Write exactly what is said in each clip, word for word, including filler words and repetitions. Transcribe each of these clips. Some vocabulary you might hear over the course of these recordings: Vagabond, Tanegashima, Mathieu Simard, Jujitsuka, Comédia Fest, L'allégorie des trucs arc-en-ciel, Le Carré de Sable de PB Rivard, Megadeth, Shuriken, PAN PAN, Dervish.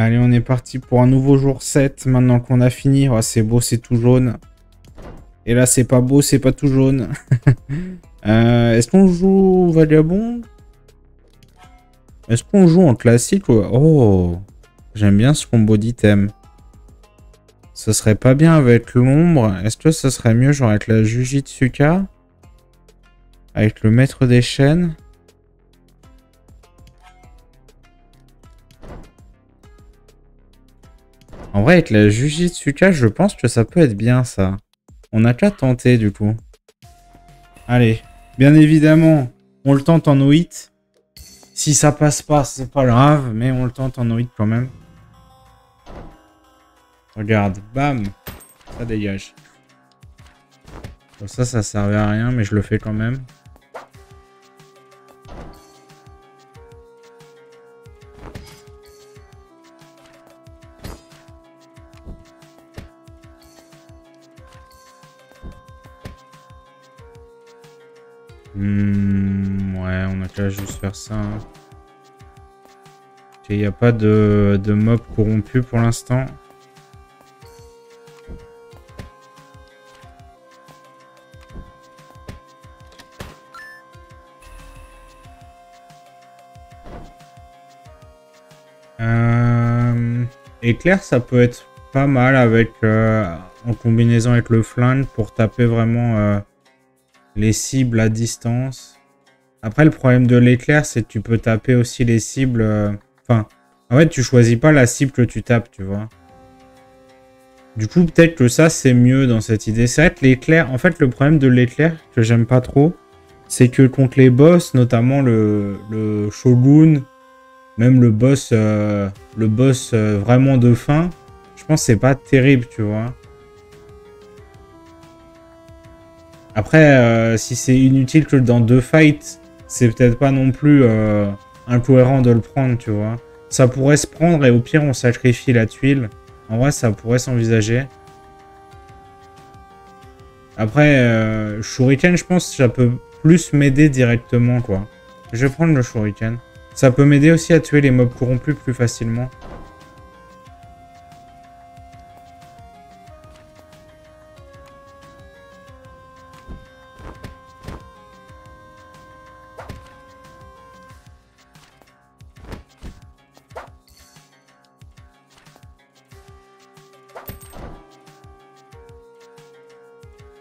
Allez, on est parti pour un nouveau jour sept. Maintenant qu'on a fini. Oh, c'est beau, c'est tout jaune. Et là, c'est pas beau, c'est pas tout jaune. euh, Est-ce qu'on joue Vagabond? Est-ce qu'on joue en classique ou... Oh, j'aime bien ce combo d'items. Ce serait pas bien avec l'ombre. Est-ce que ce serait mieux genre avec la Jujitsuka? Avec le maître des chaînes? En vrai, avec la Jujitsuka, je pense que ça peut être bien, ça. On n'a qu'à tenter, du coup. Allez. Bien évidemment, on le tente en no-hit. Si ça passe pas, c'est pas grave, mais on le tente en no-hit quand même. Regarde. Bam. Ça dégage. Bon, ça, ça servait à rien, mais je le fais quand même. Mmh, ouais, on a qu'à juste faire ça. Hein. Il n'y a pas de, de mob corrompu pour l'instant. Euh, éclair, ça peut être pas mal avec euh, en combinaison avec le flingue pour taper vraiment... Euh, les cibles à distance. Après, le problème de l'éclair, c'est que tu peux taper aussi les cibles... Enfin, en fait, tu choisis pas la cible que tu tapes, tu vois. Du coup, peut-être que ça, c'est mieux dans cette idée. C'est vrai que l'éclair... En fait, le problème de l'éclair, que j'aime pas trop, c'est que contre les boss, notamment le, le Shogun, même le boss, euh, le boss euh, vraiment de fin, je pense que c'est pas terrible, tu vois. Après, euh, si c'est inutile que dans deux fights, c'est peut-être pas non plus euh, incohérent de le prendre, tu vois. Ça pourrait se prendre et au pire, on sacrifie la tuile. En vrai, ça pourrait s'envisager. Après, euh, Shuriken, je pense que ça peut plus m'aider directement, quoi. Je vais prendre le Shuriken. Ça peut m'aider aussi à tuer les mobs corrompus plus facilement.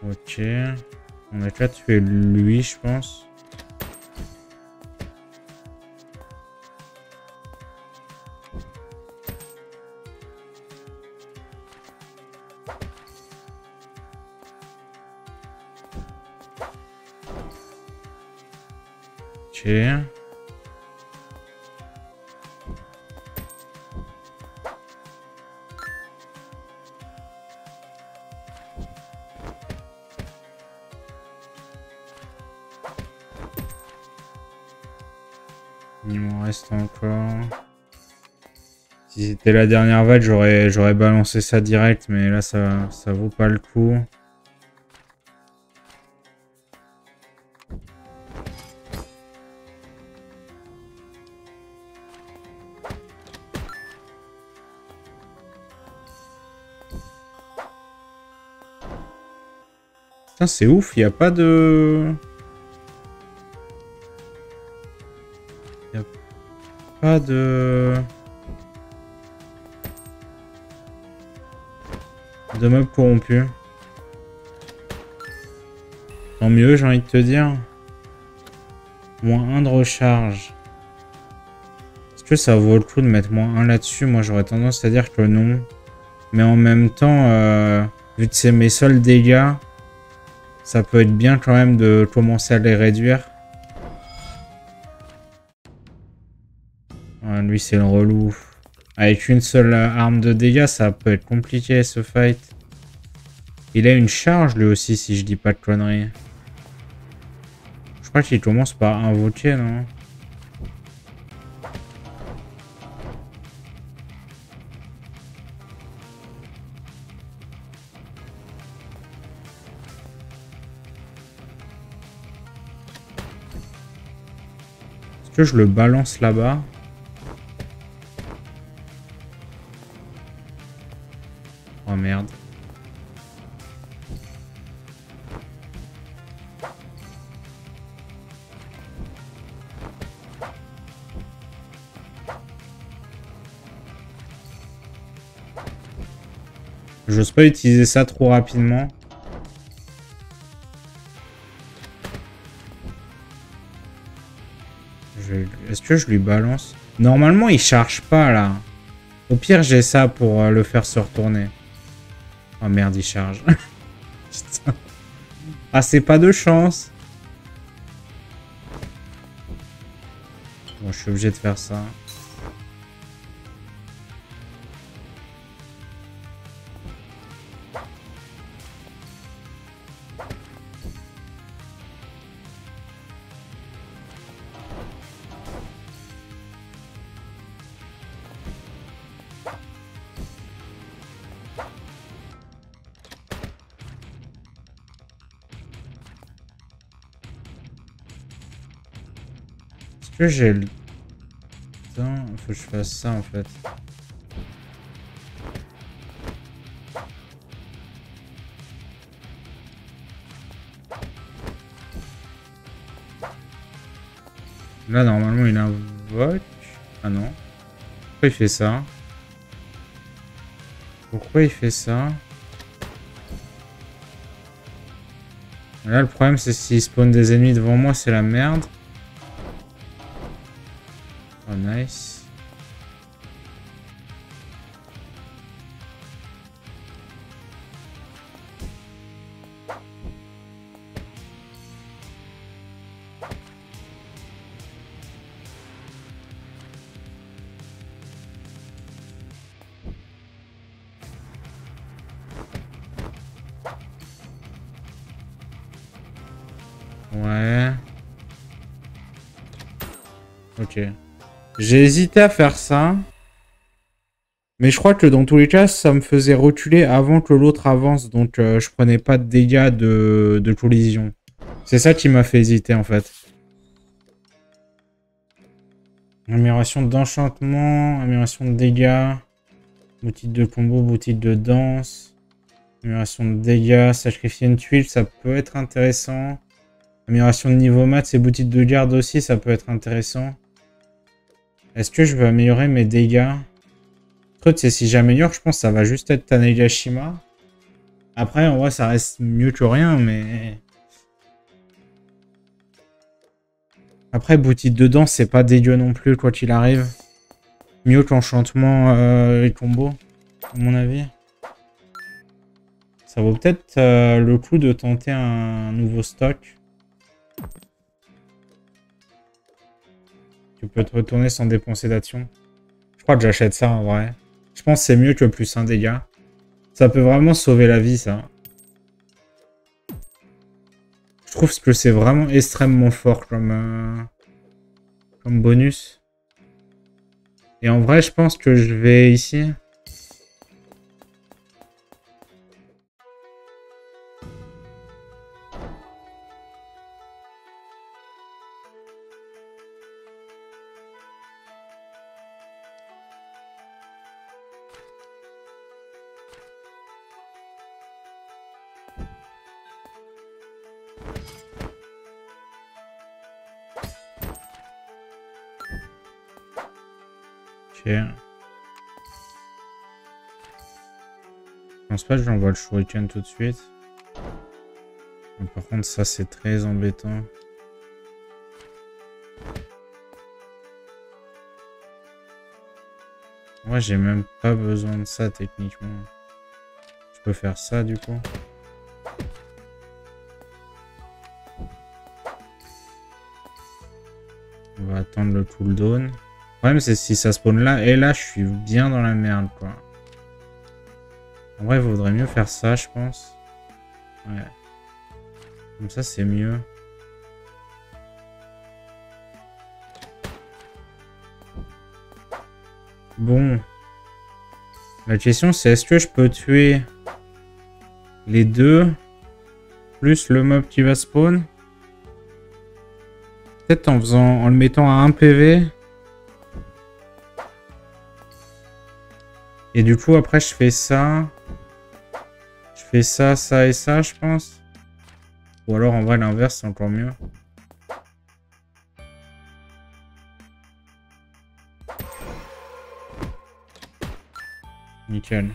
Ok, on a déjà tué lui, je pense. Ok. Il m'en reste encore. Si c'était la dernière vague, j'aurais j'aurais balancé ça direct, mais là ça ça vaut pas le coup. Putain, c'est ouf, il n'y a pas de... Pas de... de mobs corrompus. Tant mieux, j'ai envie de te dire. Moins un de recharge. Est-ce que ça vaut le coup de mettre moins un là-dessus? Moi, j'aurais tendance à dire que non. Mais en même temps, euh, vu que c'est mes seuls dégâts, ça peut être bien quand même de commencer à les réduire. Lui, c'est le relou. Avec une seule arme de dégâts, ça peut être compliqué, ce fight. Il a une charge, lui aussi, si je dis pas de conneries. Je crois qu'il commence par invoquer, non? Est-ce que je le balance là-bas? Oh merde. J'ose pas utiliser ça trop rapidement. Je... Est-ce que je lui balance? Normalement, il charge pas, là. Au pire, j'ai ça pour le faire se retourner. Oh merde, il charge. Putain. Ah, c'est pas de chance. Bon, je suis obligé de faire ça. Que j'ai le... Putain, faut que je fasse ça en fait. Là normalement il invoque... Ah non. Pourquoi il fait ça? Pourquoi il fait ça? Là le problème c'est s'il spawn des ennemis devant moi c'est la merde. Oh, nice. Ouais. Ok. J'ai hésité à faire ça, mais je crois que dans tous les cas, ça me faisait reculer avant que l'autre avance, donc euh, je prenais pas de dégâts de, de collision. C'est ça qui m'a fait hésiter en fait. Amélioration d'enchantement, amélioration de dégâts, boutique de combo, boutique de danse, amélioration de dégâts, sacrifier une tuile, ça peut être intéressant. Amélioration de niveau maths et boutique de garde aussi, ça peut être intéressant. Est-ce que je veux améliorer mes dégâts? Le truc, c'est si j'améliore, je pense que ça va juste être Tanegashima. Après, en vrai, ça reste mieux que rien, mais... Après, boutique de danse, c'est pas dégueu non plus, quoi qu'il arrive. Mieux qu'enchantement euh, et combo, à mon avis. Ça vaut peut-être euh, le coup de tenter un nouveau stock. Tu peux te retourner sans dépenser d'action. Je crois que j'achète ça en vrai. Je pense que c'est mieux que plus un dégât. Ça peut vraiment sauver la vie, ça. Je trouve que c'est vraiment extrêmement fort comme, euh, comme bonus. Et en vrai, je pense que je vais ici. Okay. Je pense pas que j'envoie le Shuriken tout de suite. Mais par contre, ça c'est très embêtant. Ouais, j'ai même pas besoin de ça techniquement. Je peux faire ça du coup. On va attendre le cooldown. Le problème, c'est si ça spawn là et là, je suis bien dans la merde, quoi. En vrai, il vaudrait mieux faire ça, je pense. Ouais. Comme ça, c'est mieux. Bon. La question, c'est est-ce que je peux tuer les deux plus le mob qui va spawn? Peut-être en faisant, en le mettant à un P V. Et du coup, après, je fais ça. fais ça, ça et ça, je pense. Ou alors, en vrai, l'inverse, c'est encore mieux. Nickel.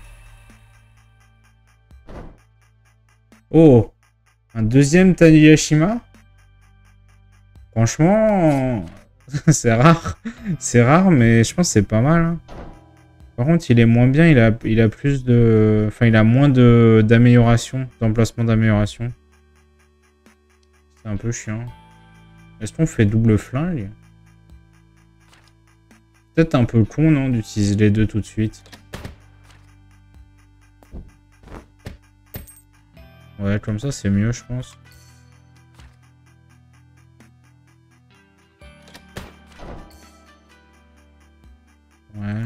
Oh! Un deuxième Tanegashima? Franchement... c'est rare. C'est rare, mais je pense que c'est pas mal. Hein. Par contre, il est moins bien. Il a, il a plus de... Enfin, il a moins de d'amélioration. D'emplacement d'amélioration. C'est un peu chiant. Est-ce qu'on fait double flingue? Peut-être un peu con, non? D'utiliser les deux tout de suite. Ouais, comme ça, c'est mieux, je pense. Ouais.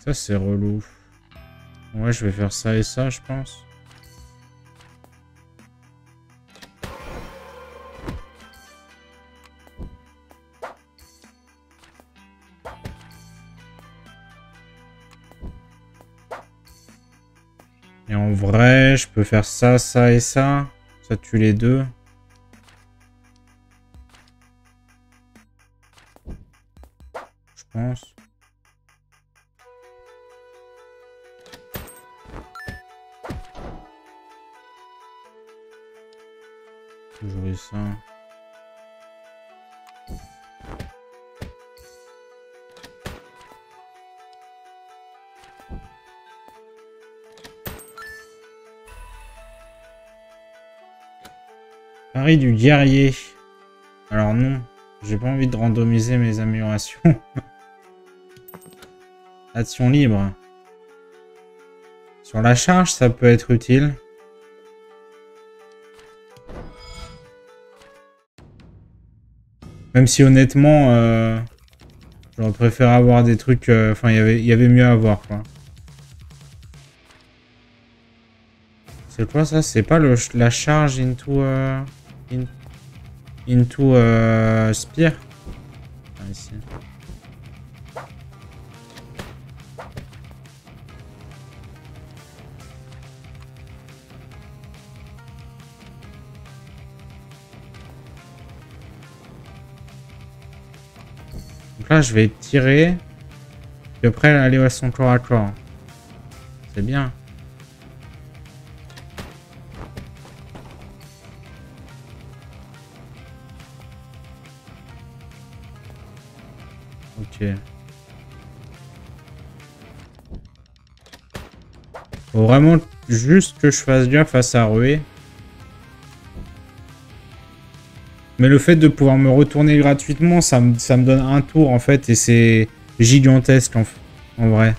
Ça, c'est relou. Ouais, je vais faire ça et ça, je pense. Et en vrai, je peux faire ça, ça et ça. Ça tue les deux. Je pense. Toujours eu ça. Pari du guerrier. Alors non, j'ai pas envie de randomiser mes améliorations. Action libre. Sur la charge, ça peut être utile. Même si honnêtement, euh, j'aurais préféré avoir des trucs... Enfin, euh, y avait, y avait mieux à avoir, quoi. C'est quoi ça? C'est pas le, la charge into... Euh... In, into euh, Spear. Ah, ici. Donc là, je vais tirer. Puis après, aller à son corps à corps. C'est bien. Faut vraiment juste que je fasse bien face à Rué. Mais le fait de pouvoir me retourner gratuitement, ça me, ça me donne un tour en fait. Et c'est gigantesque en, en vrai.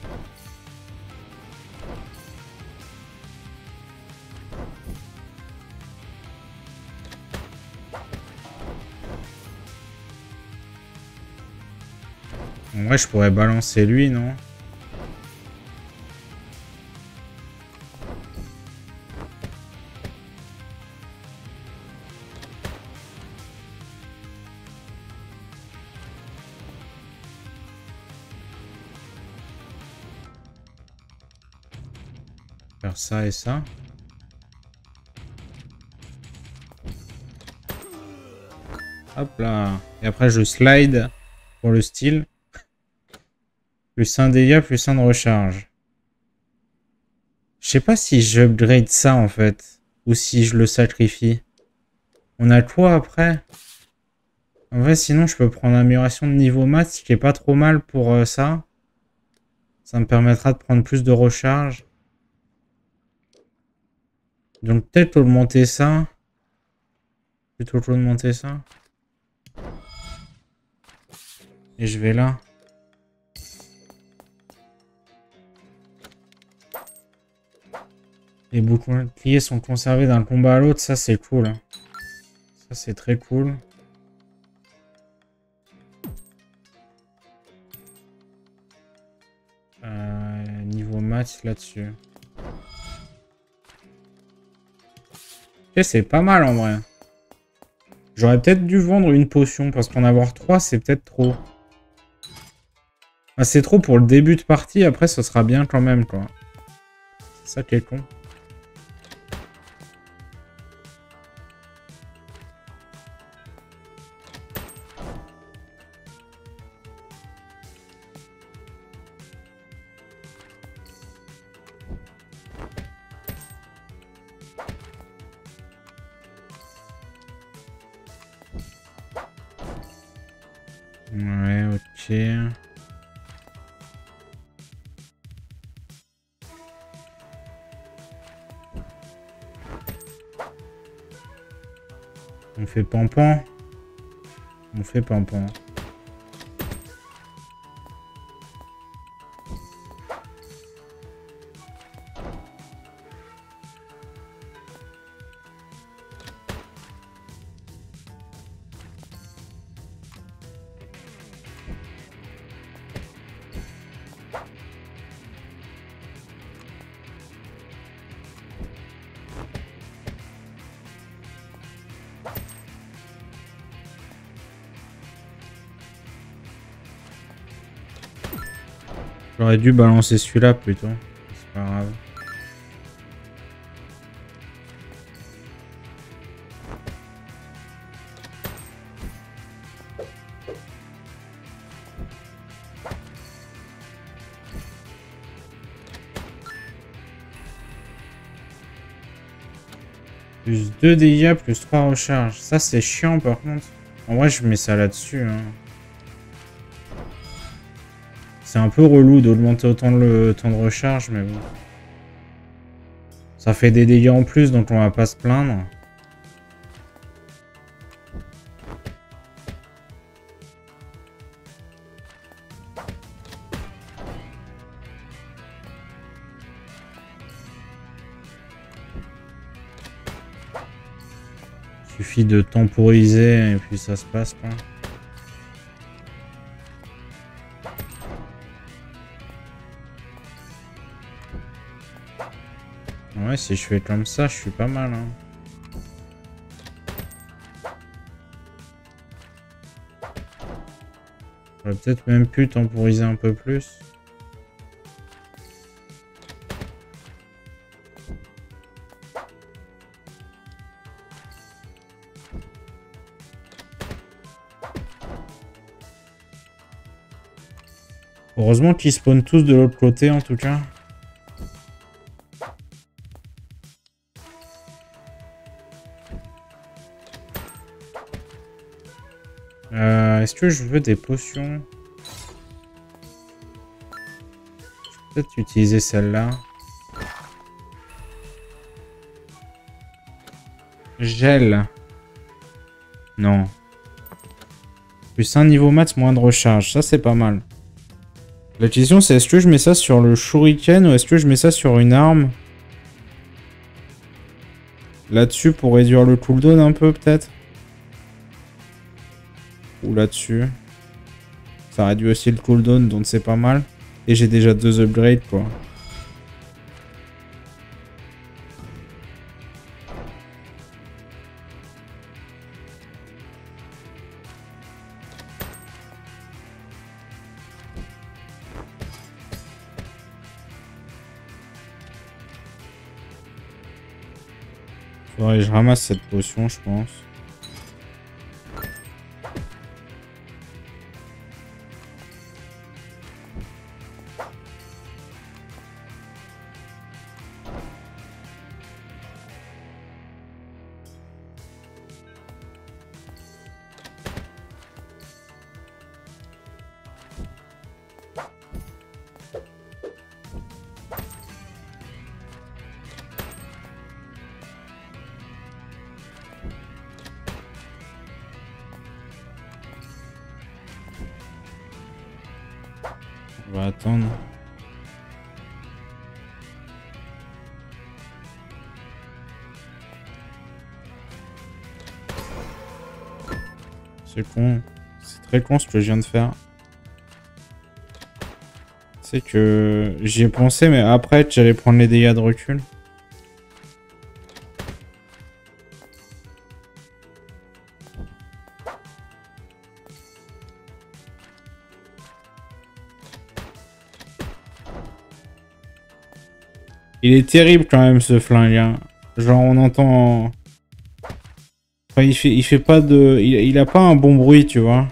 En vrai, je pourrais balancer lui, non? Faire ça et ça. Hop là. Et après, je slide pour le style. Plus un dégât, plus un de recharge. Je sais pas si j'upgrade ça en fait. Ou si je le sacrifie. On a quoi après? En vrai, sinon je peux prendre amélioration de niveau maths, ce qui est pas trop mal pour euh, ça. Ça me permettra de prendre plus de recharge. Donc peut-être augmenter ça. Plutôt que d'augmenter ça. Et je vais là. Les boucliers sont conservés d'un combat à l'autre, ça c'est cool. Ça c'est très cool. Euh, niveau maths là-dessus. Ok, c'est pas mal en vrai. J'aurais peut-être dû vendre une potion, parce qu'en avoir trois, c'est peut-être trop. Ah, c'est trop pour le début de partie, après ce sera bien quand même, quoi. C'est ça qui est con. Ouais, ok. On fait pampan. On fait pampan. J'aurais dû balancer celui-là plutôt. C'est pas grave. Plus deux dégâts, plus trois recharges. Ça, c'est chiant par contre. En vrai, je mets ça là-dessus, hein. C'est un peu relou d'augmenter autant le temps de recharge, mais bon. Ça fait des dégâts en plus, donc on va pas se plaindre. Il suffit de temporiser et puis ça se passe, quoi. Ouais, si je fais comme ça, je suis pas mal, hein. J'aurais peut-être même pu temporiser un peu plus. Heureusement qu'ils spawnent tous de l'autre côté, en tout cas. Euh, Est-ce que je veux des potions? Je vais peut-être utiliser celle-là. Gel. Non. Plus un niveau max, moins de recharge. Ça, c'est pas mal. La question, c'est est-ce que je mets ça sur le shuriken ou est-ce que je mets ça sur une arme? Là-dessus, pour réduire le cooldown un peu, peut-être? Ou là-dessus. Ça réduit aussi le cooldown, donc c'est pas mal. Et j'ai déjà deux upgrades, quoi. Faudrait que je ramasse cette potion, je pense. On va attendre. C'est con. C'est très con ce que je viens de faire. C'est que j'y ai pensé, mais après j'allais prendre les dégâts de recul. Il est terrible quand même ce flingue, hein. Genre on entend... Enfin il fait, il fait pas de... Il, il a pas un bon bruit, tu vois.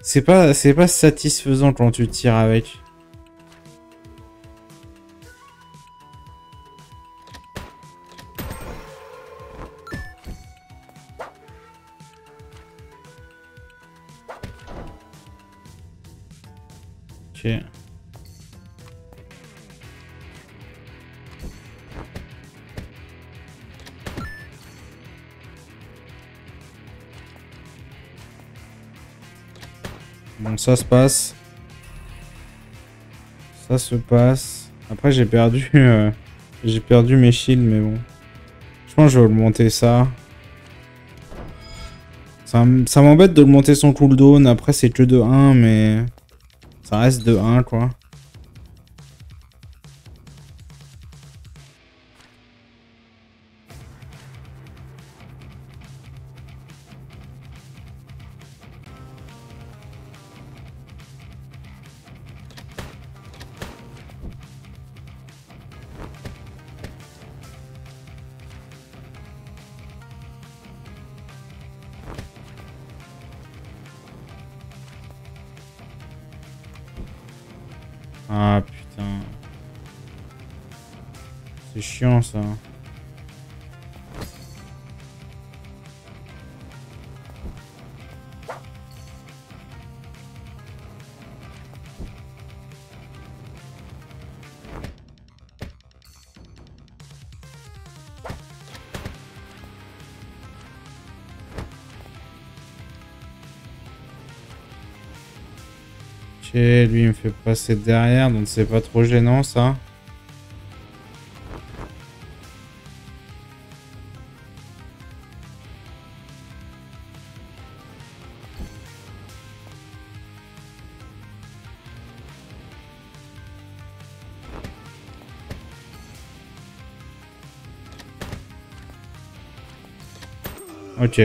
C'est pas, c'est pas satisfaisant quand tu tires avec. Ok. Bon, ça se passe. Ça se passe. Après, j'ai perdu... Euh, j'ai perdu mes shields, mais bon. Je pense que je vais augmenter ça. Ça, ça m'embête d'augmenter son cooldown. Après, c'est que de un, mais... Ça reste de un, quoi. Ah putain. C'est chiant ça. Et lui il me fait passer derrière, donc c'est pas trop gênant ça. Ok,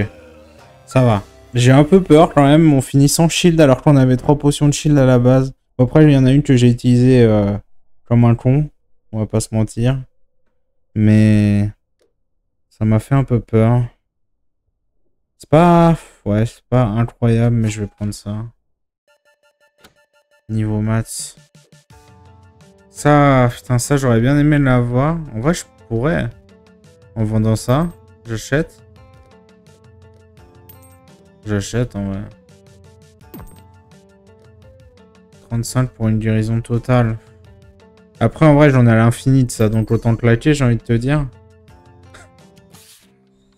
ça va. J'ai un peu peur quand même, on finit sans shield alors qu'on avait trois potions de shield à la base. Après, il y en a une que j'ai utilisée euh, comme un con, on va pas se mentir. Mais ça m'a fait un peu peur. C'est pas... Ouais, c'est pas incroyable, mais je vais prendre ça. Niveau maths. Ça, putain, ça j'aurais bien aimé l'avoir. En vrai, je pourrais. En vendant ça, j'achète. J'achète en vrai. trente-cinq pour une guérison totale. Après en vrai j'en ai à l'infini de ça, donc autant claquer j'ai envie de te dire.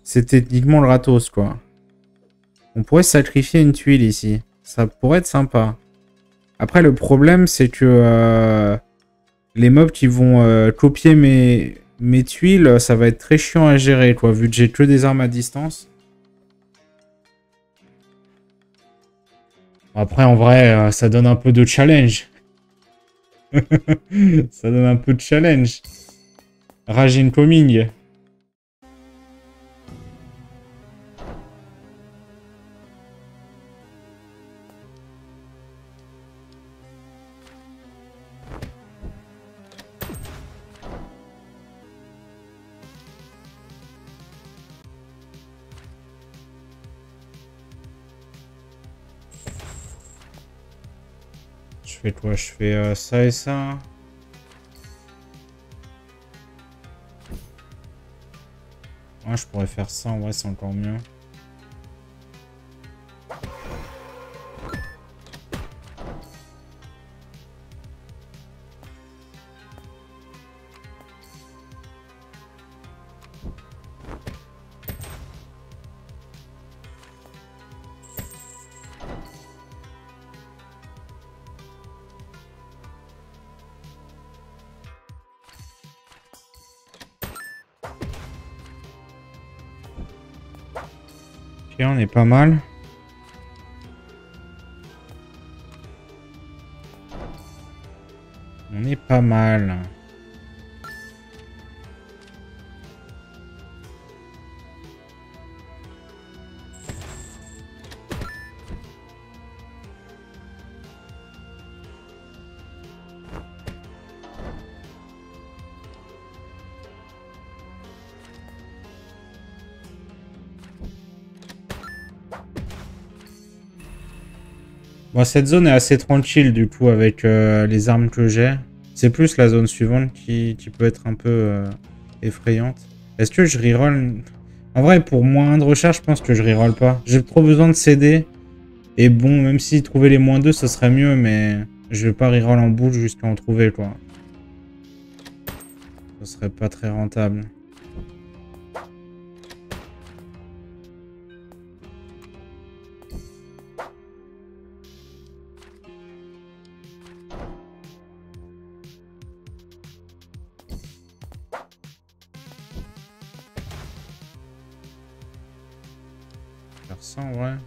C'est techniquement le ratos quoi. On pourrait sacrifier une tuile ici. Ça pourrait être sympa. Après le problème c'est que euh, les mobs qui vont euh, copier mes, mes tuiles, ça va être très chiant à gérer quoi, vu que j'ai que des armes à distance. Après, en vrai, ça donne un peu de challenge. Ça donne un peu de challenge. Rage incoming. Je fais quoi? Je fais euh, ça et ça. Moi, ouais, je pourrais faire ça. En vrai, c'est encore mieux. Et on est pas mal. On est pas mal. Bon, cette zone est assez tranquille du coup avec euh, les armes que j'ai. C'est plus la zone suivante qui, qui peut être un peu euh, effrayante. Est-ce que je reroll? En vrai, pour moins de recherche, je pense que je reroll pas. J'ai trop besoin de C D. Et bon, même si trouver les moins deux, ça serait mieux, mais je vais pas reroll en boucle jusqu'à en trouver, quoi. Ce serait pas très rentable. Ouais.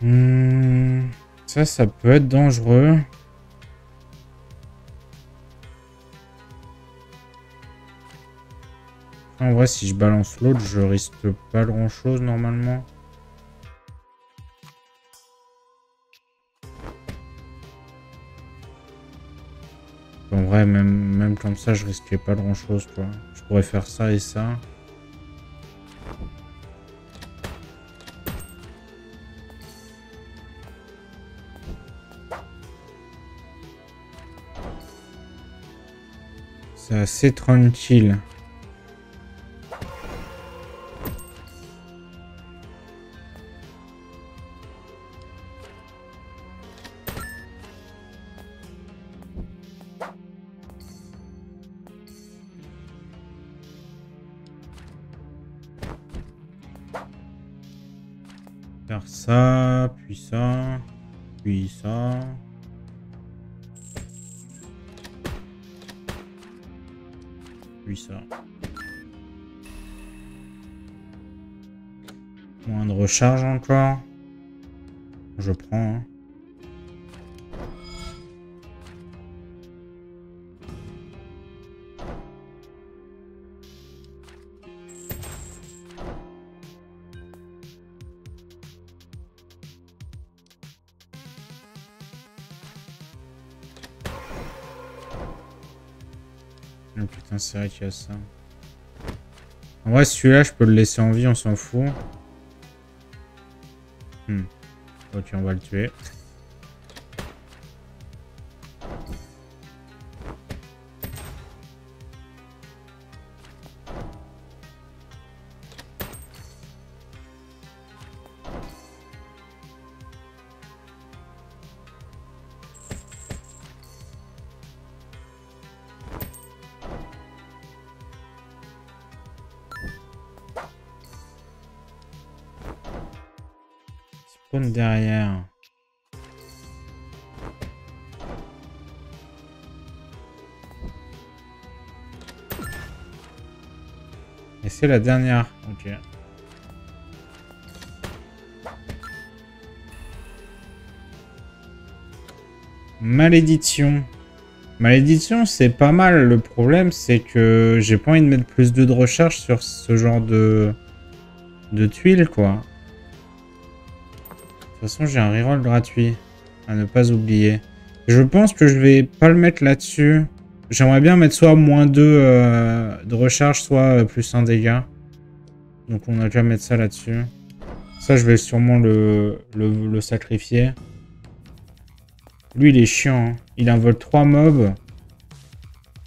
Mmh, ça, ça peut être dangereux. En vrai, si je balance l'autre, je risque pas grand chose normalement. En vrai, même, même comme ça, je risquais pas grand chose, quoi. Je pourrais faire ça et ça. C'est assez tranquille. Ça, puis ça, puis ça. Puis ça. Moins de recharge encore. Je prends. Hein. Oh putain, c'est vrai qu'il y a ça. En vrai, celui-là, je peux le laisser en vie, on s'en fout. Hmm. Ok, on va le tuer. Derrière. Et c'est la dernière. Ok. Malédiction. Malédiction, c'est pas mal. Le problème, c'est que j'ai pas envie de mettre plus deux de recherche sur ce genre de, de tuiles, quoi. De toute façon, j'ai un reroll gratuit à ne pas oublier. Je pense que je vais pas le mettre là-dessus. J'aimerais bien mettre soit moins deux euh, de recharge, soit plus un dégât. Donc on a déjà mettre ça là-dessus. Ça, je vais sûrement le, le, le sacrifier. Lui, il est chiant. Hein. Il invoque trois mobs.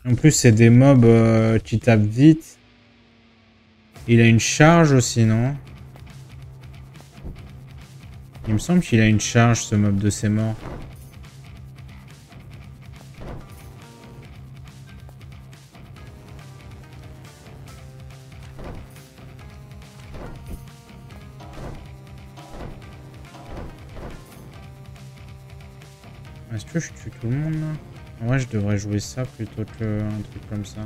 En plus, c'est des mobs euh, qui tapent vite. Il a une charge aussi, non ? Il me semble qu'il a une charge, ce mob de ses morts. Est-ce que je tue tout le monde là? Ouais, je devrais jouer ça plutôt qu'un truc comme ça.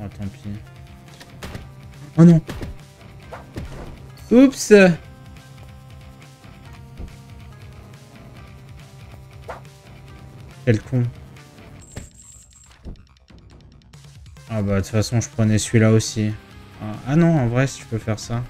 Oh, tant pis. Oh non! Oups! Quel con. Ah bah de toute façon je prenais celui-là aussi. Ah non, en vrai si je peux faire ça.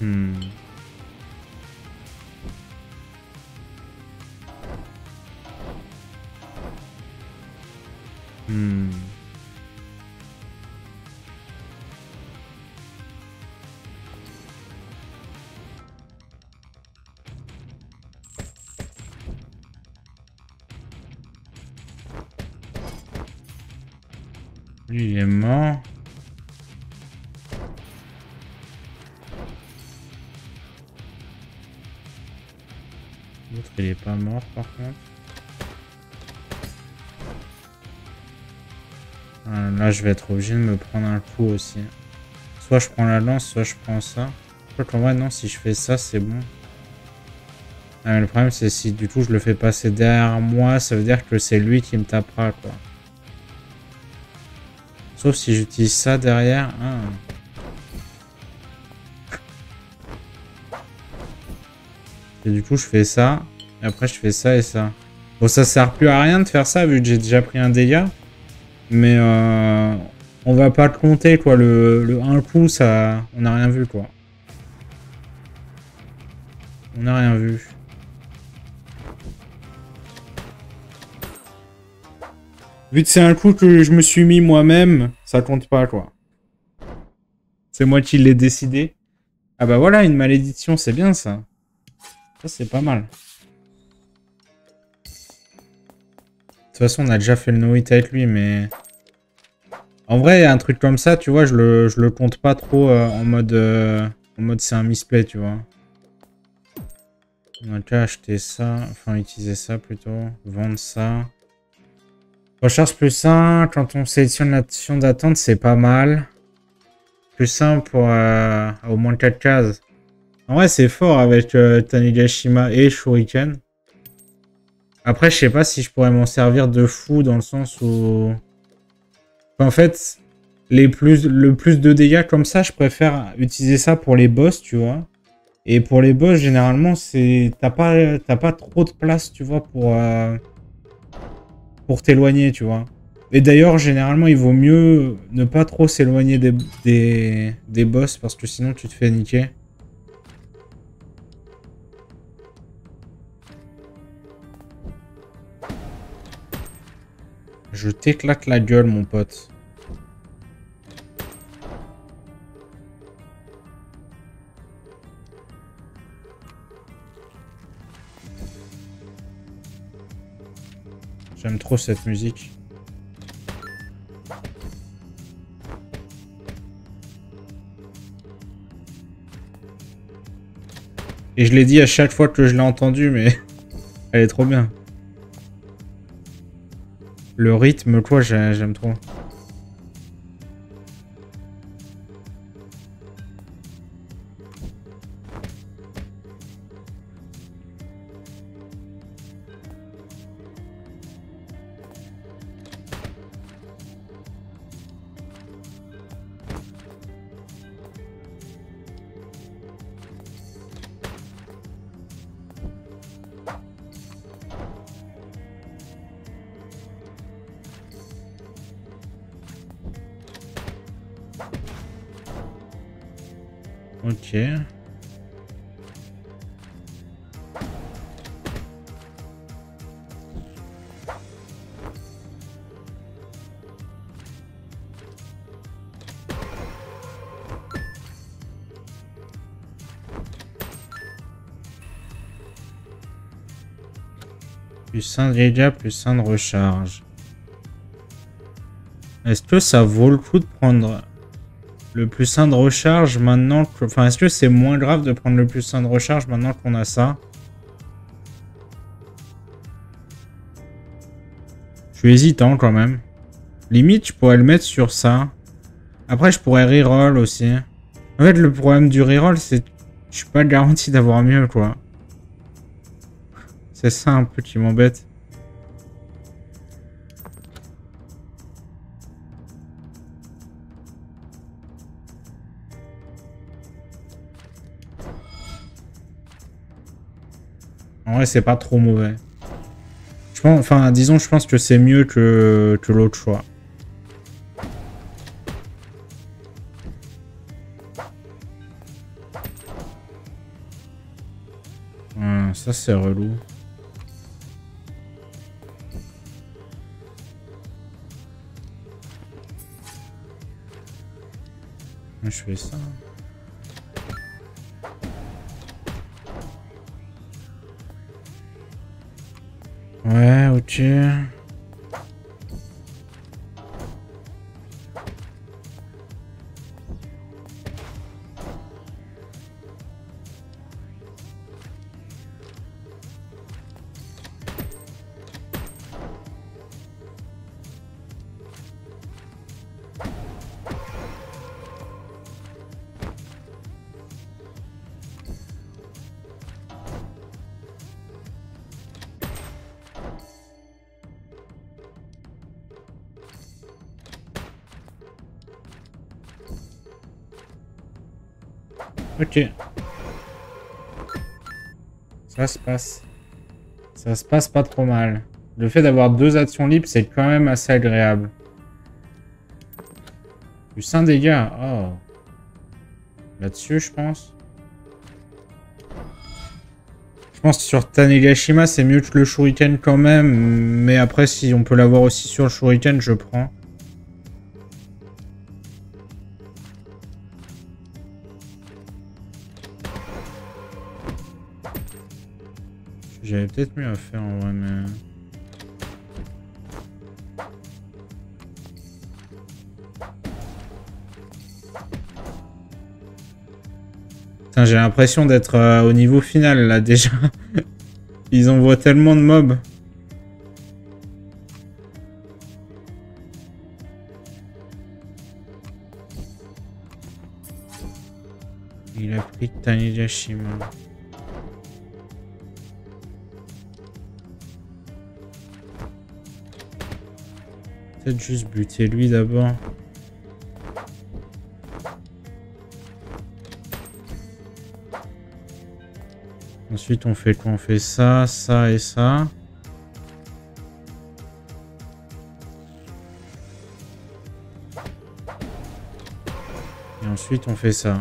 Hmm. Hmm. Lui, il est mort. L'autre, il est pas mort par contre. Là, je vais être obligé de me prendre un coup aussi. Soit je prends la lance, soit je prends ça. Je crois qu'en vrai, non, si je fais ça, c'est bon. Ah, mais le problème, c'est si du coup je le fais passer derrière moi, ça veut dire que c'est lui qui me tapera, quoi. Sauf si j'utilise ça derrière. Ah. Et du coup, je fais ça. Et après, je fais ça et ça. Bon, ça sert plus à rien de faire ça vu que j'ai déjà pris un dégât. Mais euh, on va pas compter quoi, le, le un coup ça, on n'a rien vu quoi. On n'a rien vu. Vu que c'est un coup que je me suis mis moi-même, ça compte pas quoi. C'est moi qui l'ai décidé. Ah bah voilà, une malédiction c'est bien ça. Ça c'est pas mal. De toute façon, on a déjà fait le no-hit avec lui, mais... En vrai, un truc comme ça, tu vois, je le, je le compte pas trop euh, en mode... Euh, en mode c'est un misplay, tu vois. On a déjà acheté ça, enfin utiliser ça plutôt, vendre ça. Recharge plus un, quand on sélectionne l'action d'attente, c'est pas mal. Plus un pour euh, au moins quatre cases. En vrai, c'est fort avec euh, Tanegashima et Shuriken. Après, je sais pas si je pourrais m'en servir de fou dans le sens où... En fait, les plus, le plus de dégâts comme ça, je préfère utiliser ça pour les boss, tu vois. Et pour les boss, généralement, c'est t'as pas, t'as pas trop de place, tu vois, pour, euh... pour t'éloigner, tu vois. Et d'ailleurs, généralement, il vaut mieux ne pas trop s'éloigner des, des, des boss parce que sinon, tu te fais niquer. Je t'éclate la gueule, mon pote. J'aime trop cette musique. Et je l'ai dit à chaque fois que je l'ai entendue, mais elle est trop bien. Le rythme, quoi, j'aime trop. Ok. Plus un dégât, plus un de recharge. Est-ce que ça vaut le coup de prendre... le plus un de recharge maintenant que... Enfin, est-ce que c'est moins grave de prendre le plus un de recharge maintenant qu'on a ça? Je suis hésitant quand même. Limite, je pourrais le mettre sur ça. Après, je pourrais reroll aussi. En fait, le problème du reroll, c'est que je suis pas garanti d'avoir mieux, quoi. C'est ça un peu qui m'embête. En vrai, c'est pas trop mauvais. Je pense, enfin, disons, je pense que c'est mieux que, que l'autre choix. Hum, ça, c'est relou. Je fais ça. Ouais, ok. Ok. Ça se passe. Ça se passe pas trop mal. Le fait d'avoir deux actions libres, c'est quand même assez agréable. Plus un dégât. Oh. Là-dessus, je pense. Je pense que sur Tanegashima, c'est mieux que le Shuriken quand même. Mais après, si on peut l'avoir aussi sur le Shuriken, je prends. J'avais peut-être mieux à faire en vrai, mais... Putain, j'ai l'impression d'être euh, au niveau final, là, déjà. Ils envoient tellement de mobs. Il a pris Tanegashima. Juste buter lui d'abord. Ensuite on fait quoi? On fait ça, ça et ça. Et ensuite on fait ça.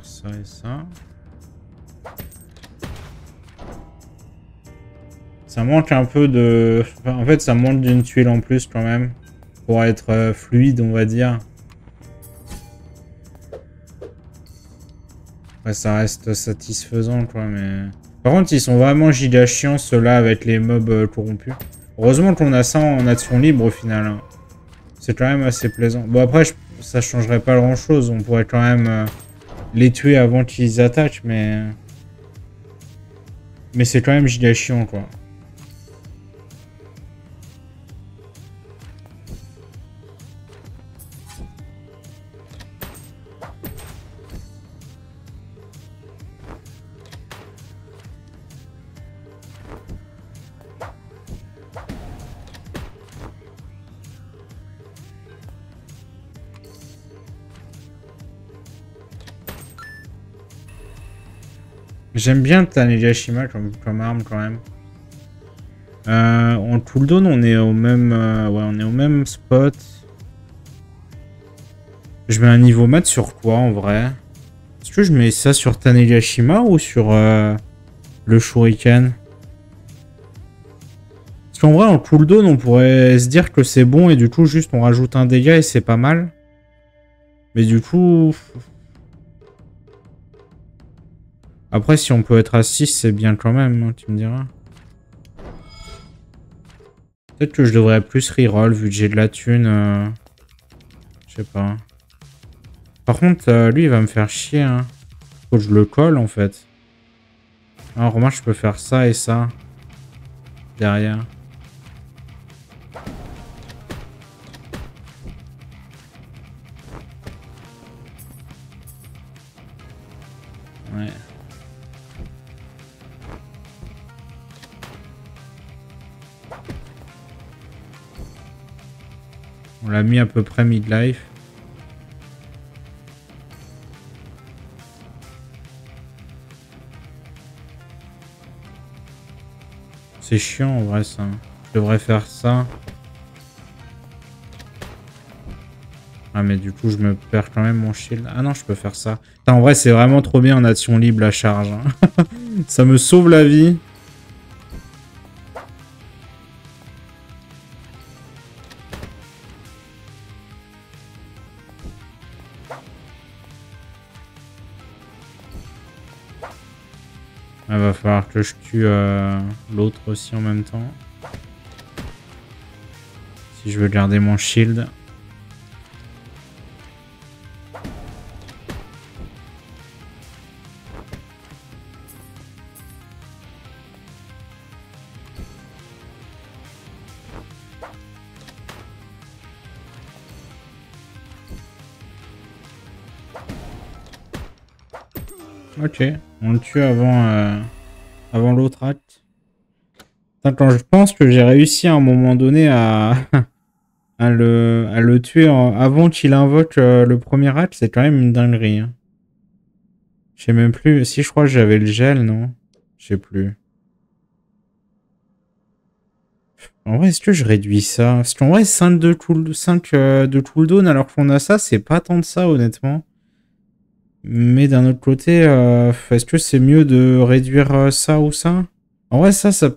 Ça et ça. Ça manque un peu de... Enfin, en fait, ça manque d'une tuile en plus quand même. Pour être euh, fluide, on va dire. Après, ça reste satisfaisant, quoi, mais... Par contre, ils sont vraiment giga chiants, ceux-là, avec les mobs euh, corrompus. Heureusement qu'on a ça en action libre, au final. Hein. C'est quand même assez plaisant. Bon, après, je... ça changerait pas grand-chose. On pourrait quand même... Euh... les tuer avant qu'ils attaquent, mais mais c'est quand même giga chiant, quoi. J'aime bien Tanegashima comme, comme arme quand même. Euh, en cooldown, on est au même, euh, ouais, on est au même spot. Je mets un niveau mat sur quoi en vrai? Est-ce que je mets ça sur Tanegashima ou sur euh, le Shuriken? Parce qu'en vrai, en cooldown, on pourrait se dire que c'est bon et du coup, juste on rajoute un dégât et c'est pas mal. Mais du coup... Après, si on peut être à six, c'est bien quand même, hein, tu me diras. Peut-être que je devrais plus reroll vu que j'ai de la thune. Euh... Je sais pas. Par contre, euh, lui, il va me faire chier. Hein. Faut que je le colle en fait. Alors, remarque, je peux faire ça et ça. Derrière. Ouais. On l'a mis à peu près mid-life. C'est chiant en vrai ça. Je devrais faire ça. Ah mais du coup je me perds quand même mon shield. Ah non je peux faire ça. Putain, en vrai c'est vraiment trop bien en action libre la charge. Ça me sauve la vie. Va falloir que je tue euh, l'autre aussi en même temps. Si je veux garder mon shield. Ok, on le tue avant... Euh Avant l'autre acte. Putain, quand je pense que j'ai réussi à un moment donné à, à, le, à le tuer avant qu'il invoque le premier acte, c'est quand même une dinguerie. Hein. Je sais même plus. Si je crois que j'avais le gel, non? Je sais plus. En vrai, est-ce que je réduis ça? Parce qu'en vrai, cinq de cooldown alors qu'on a ça, c'est pas tant de ça, honnêtement. Mais d'un autre côté, euh, est-ce que c'est mieux de réduire ça ou ça? En vrai, ça, ça...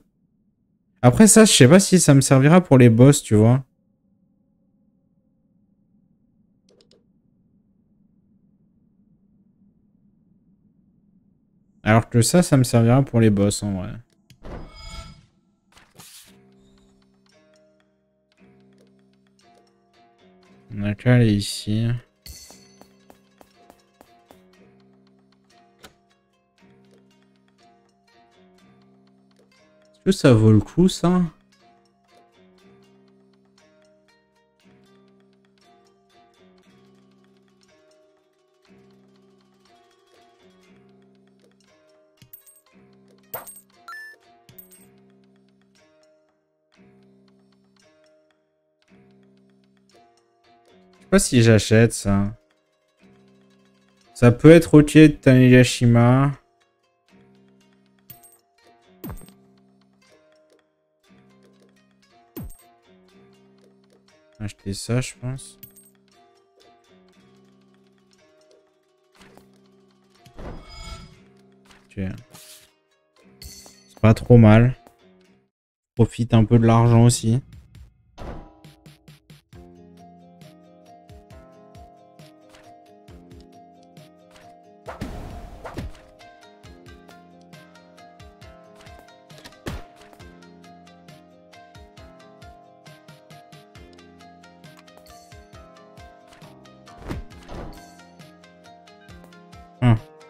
Après ça, je sais pas si ça me servira pour les boss, tu vois. Alors que ça, ça me servira pour les boss, en vrai. On a qu'à aller ici. Est-ce que ça vaut le coup, ça? Je sais pas si j'achète ça. Ça peut être ok de Tanegashima. Acheter ça, je pense. Okay. C'est pas trop mal. Je profite un peu de l'argent aussi.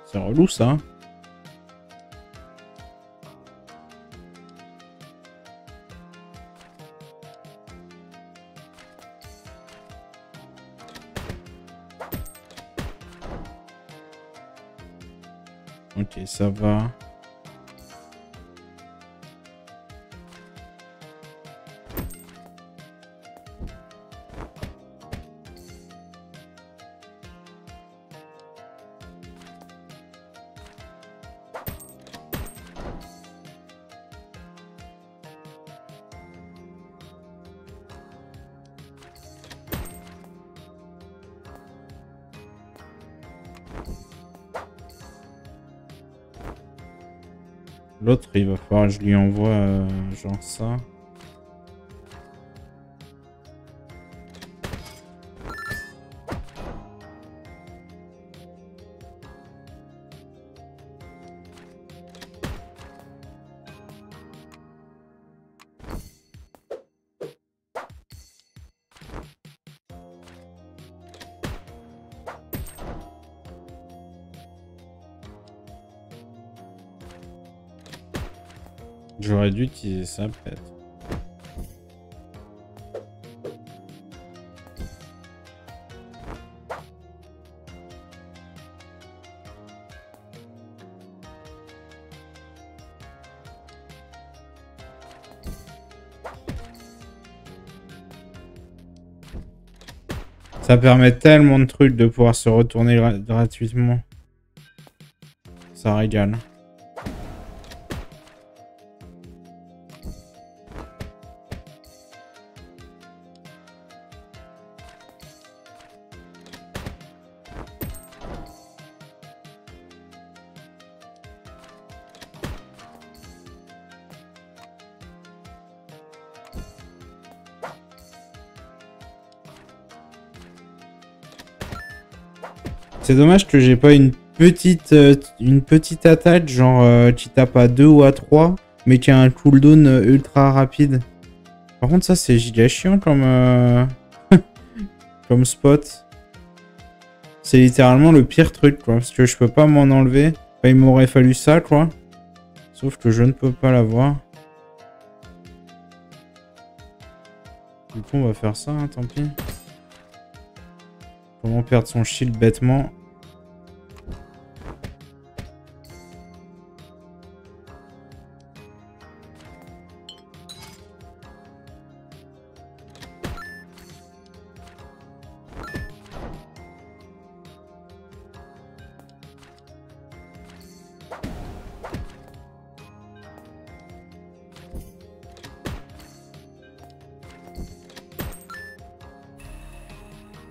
C'est relou ça. Ok, ça va. L'autre, il va falloir que je lui envoie euh, genre ça. J'aurais dû utiliser ça peut-être. Ça permet tellement de trucs de pouvoir se retourner gra gratuitement. Ça régale. C'est dommage que j'ai pas une petite euh, une petite attaque genre euh, qui tape à deux ou à trois mais qui a un cooldown euh, ultra rapide. Par contre ça c'est giga chiant comme euh... comme spot. C'est littéralement le pire truc quoi parce que je peux pas m'en enlever. Enfin, il m'aurait fallu ça quoi. Sauf que je ne peux pas l'avoir. Du coup on va faire ça hein, tant pis. Comment perdre son shield bêtement.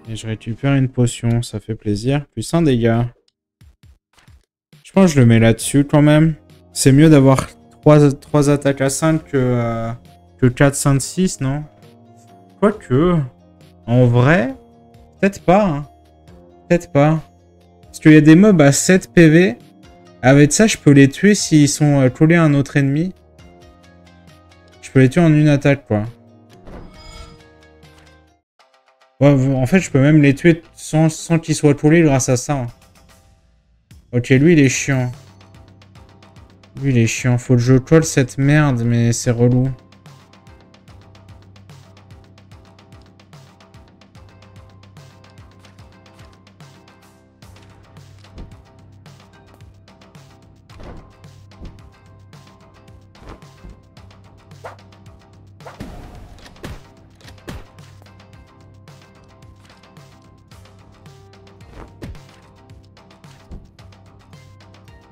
Et je récupère une potion, ça fait plaisir. Plus un dégât. Je pense que je le mets là-dessus quand même. C'est mieux d'avoir trois, trois attaques à cinq que, euh, que quatre, cinq, six, non? Quoique. En vrai, peut-être pas. Hein. Peut-être pas. Parce qu'il y a des mobs à sept P V. Avec ça, je peux les tuer s'ils sont collés à un autre ennemi. Je peux les tuer en une attaque, quoi. Ouais, en fait, je peux même les tuer sans, sans qu'ils soient collés grâce à ça. Ok, lui, il est chiant. Lui, il est chiant. Faut que je colle cette merde, mais c'est relou.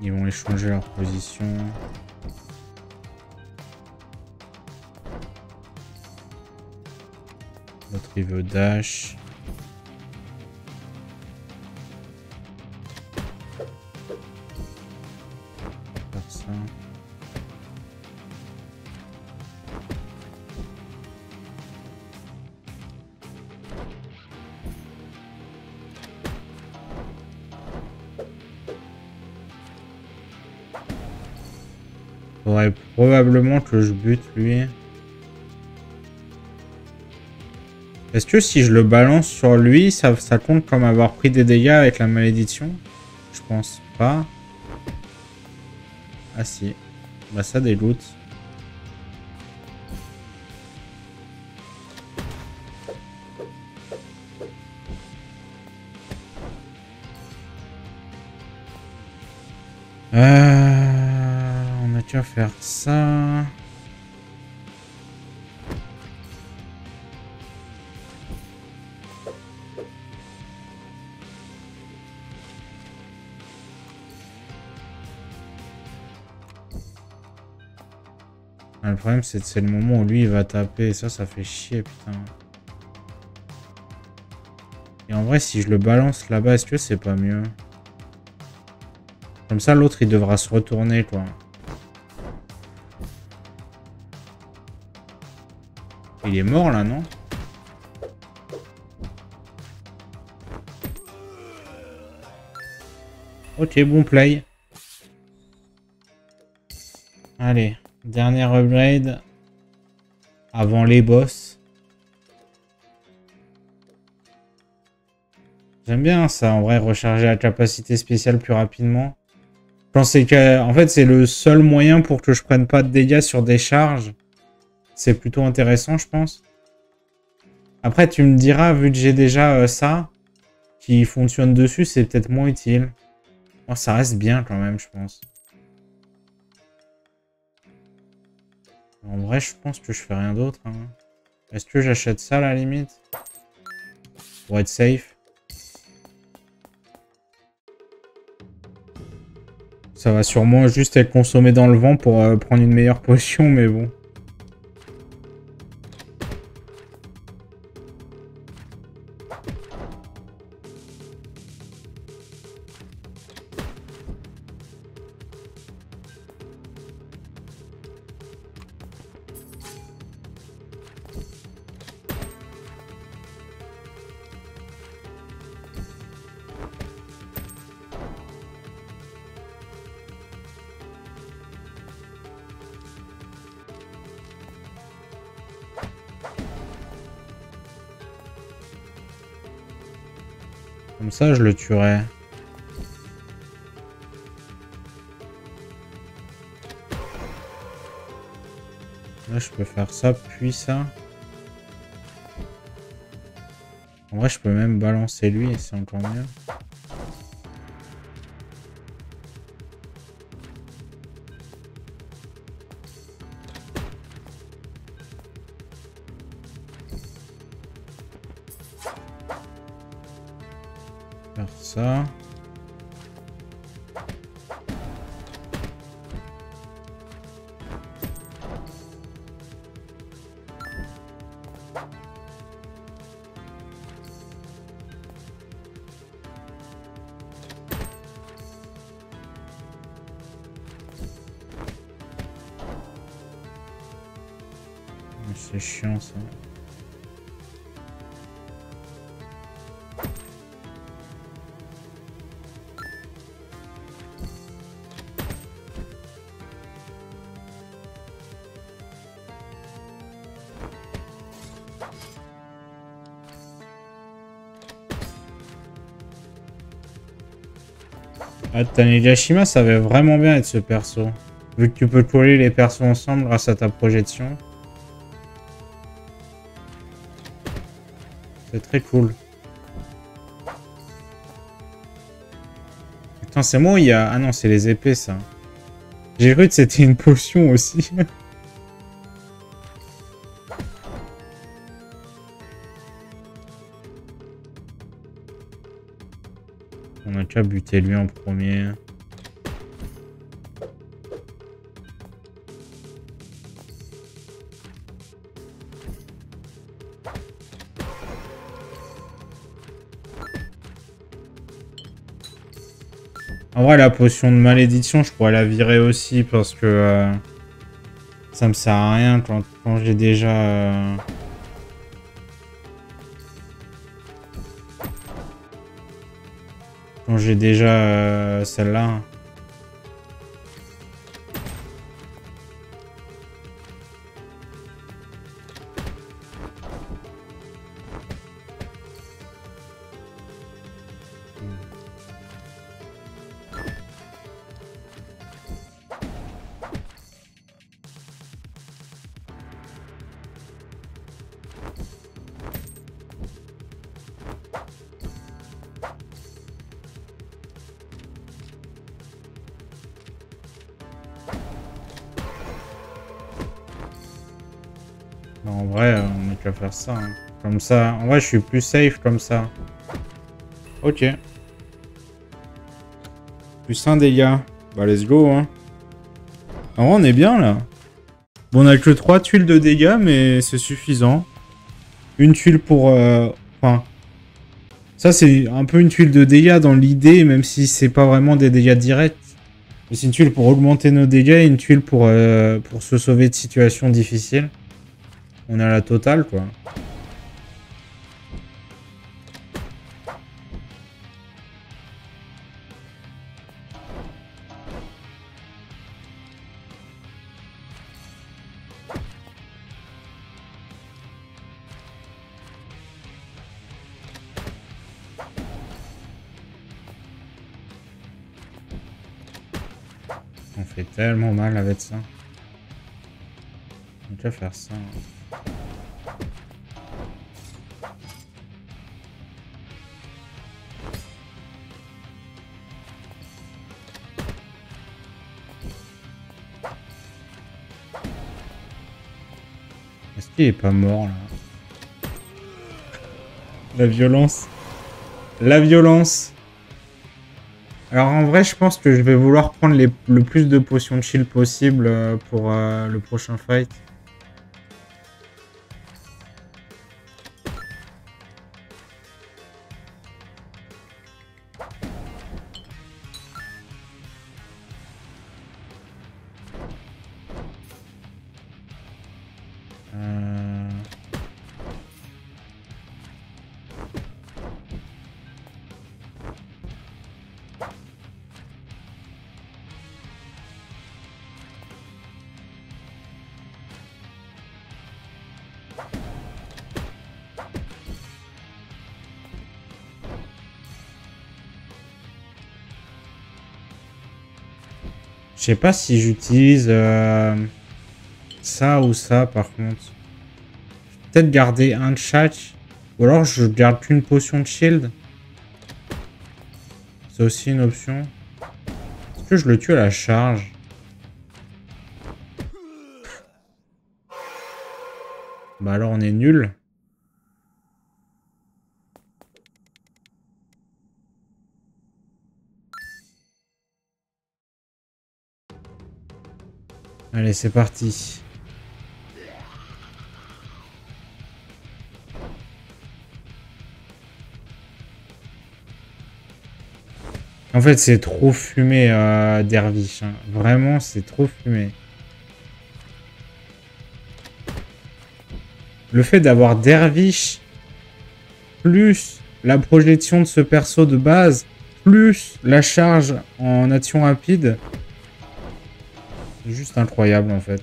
Ils vont échanger leur position. L'autre il veut dash. Faire ça. Faudrait probablement que je bute lui. Est-ce que si je le balance sur lui, ça, ça compte comme avoir pris des dégâts avec la malédiction? Je pense pas. Ah si. Bah ça dégoûte. Euh... Tu vas faire ça. Ah, le problème c'est que c'est le moment où lui il va taper et ça ça fait chier putain. Et en vrai si je le balance là-bas est-ce que c'est pas mieux? Comme ça l'autre il devra se retourner quoi. Il est mort là, non? Ok, bon play. Allez, dernière upgrade. Avant les boss. J'aime bien ça, en vrai, recharger la capacité spéciale plus rapidement. Quand c'est que, en fait, c'est le seul moyen pour que je prenne pas de dégâts sur des charges. C'est plutôt intéressant, je pense. Après, tu me diras, vu que j'ai déjà euh, ça, qui fonctionne dessus, c'est peut-être moins utile. Oh, ça reste bien quand même, je pense. En vrai, je pense que je fais rien d'autre. Hein. Est-ce que j'achète ça, à la limite? Pour être safe. Ça va sûrement juste être consommé dans le vent pour euh, prendre une meilleure potion, mais bon. Comme ça, je le tuerais. Là, je peux faire ça, puis ça. En vrai, je peux même balancer lui, et c'est encore mieux. Ça. C'est chiant ça. Ah, Tanegashima, ça va vraiment bien être ce perso. Vu que tu peux coller les persos ensemble grâce à ta projection. C'est très cool. Attends, c'est moi ou il y a... Ah non, c'est les épées, ça. J'ai cru que c'était une potion aussi. On a qu'à buter lui en premier. En vrai, la potion de malédiction, je pourrais la virer aussi parce que euh, ça me sert à rien quand, quand j'ai déjà... Euh... J'ai déjà euh, celle-là. En vrai, on n'a qu'à faire ça. Hein. Comme ça. En vrai, je suis plus safe comme ça. Ok. Plus un dégât. Bah, let's go. Hein. En vrai, on est bien là. Bon, on a que trois tuiles de dégâts, mais c'est suffisant. Une tuile pour. Euh... Enfin. Ça, c'est un peu une tuile de dégâts dans l'idée, même si c'est pas vraiment des dégâts directs. Mais c'est une tuile pour augmenter nos dégâts et une tuile pour, euh... pour se sauver de situations difficiles. On a la totale, quoi. qu'on fait tellement mal avec ça. On peut faire ça. Est-ce qu'il est pas mort là? La violence. La violence. Alors en vrai, je pense que je vais vouloir prendre les, le plus de potions de shield possible pour euh, le prochain fight. Je sais pas si j'utilise euh, ça ou ça par contre. Peut-être garder un tchatch. Ou alors je garde qu'une potion de shield. C'est aussi une option. Est-ce que je le tue à la charge? Bah alors on est nul. Allez, c'est parti. En fait, c'est trop fumé, euh, Dervish. Hein. Vraiment, c'est trop fumé. Le fait d'avoir Dervish, plus la projection de ce perso de base, plus la charge en action rapide... Juste incroyable en fait.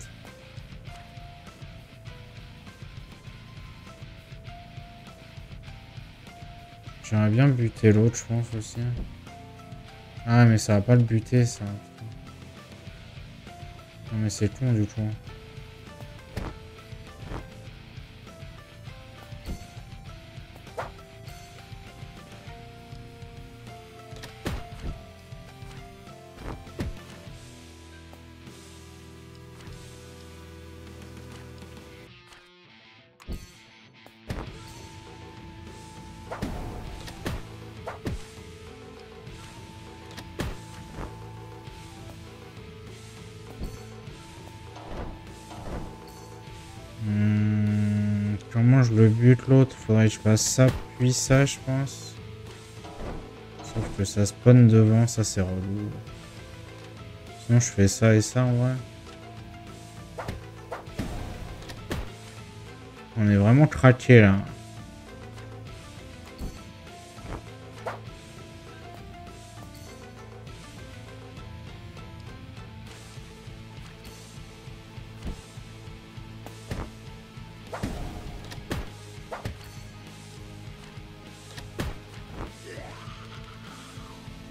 J'aimerais bien buter l'autre, je pense aussi. Ah mais ça va pas le buter ça. Non mais c'est con du coup. Je le bute l'autre, faudrait que je fasse ça puis ça je pense. Sauf que ça spawn devant, ça c'est relou. Sinon je fais ça et ça en vrai. On est vraiment craqué là.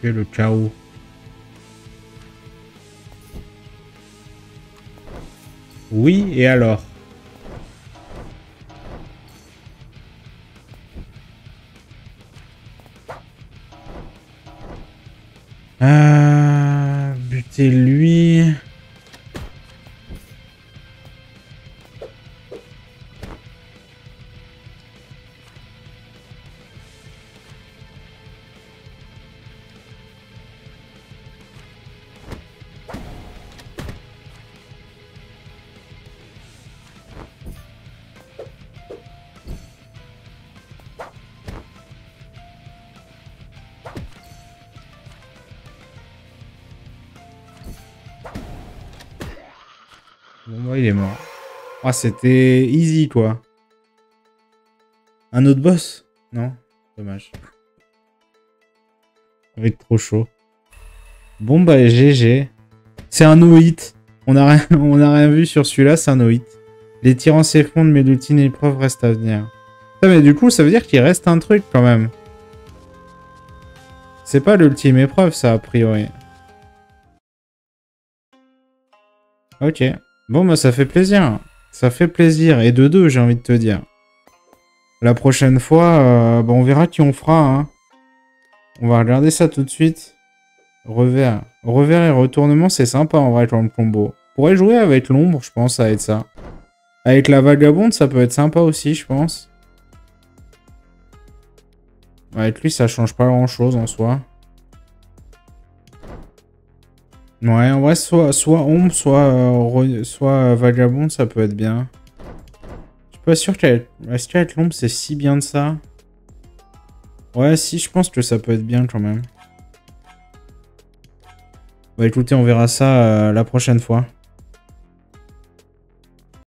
Le chaos. Oui, et alors? Ah, buter lui. Il est mort. Ah, c'était easy quoi. Un autre boss? Non, dommage. Avec trop chaud. Bon bah G G. C'est un no hit. On a rien, on a rien vu sur celui-là, c'est un no hit. Les tyrans s'effondrent mais l'ultime épreuve reste à venir. Ah, mais du coup ça veut dire qu'il reste un truc quand même. C'est pas l'ultime épreuve ça a priori. Ok. Bon, bah ça fait plaisir. Ça fait plaisir. Et de deux, j'ai envie de te dire. La prochaine fois, euh, bah, on verra qui on fera. Hein. On va regarder ça tout de suite. Revers. Revers et retournement, c'est sympa en vrai comme combo. On pourrait jouer avec l'ombre, je pense, ça va être ça. Avec la vagabonde, ça peut être sympa aussi, je pense. Avec lui, ça change pas grand-chose en soi. Ouais, en vrai, soit, soit ombre, soit, euh, soit euh, vagabonde, ça peut être bien. Je suis pas sûr qu'avec l'ombre, c'est si bien de ça. Ouais, si, je pense que ça peut être bien quand même. Bah écoutez, on verra ça euh, la prochaine fois.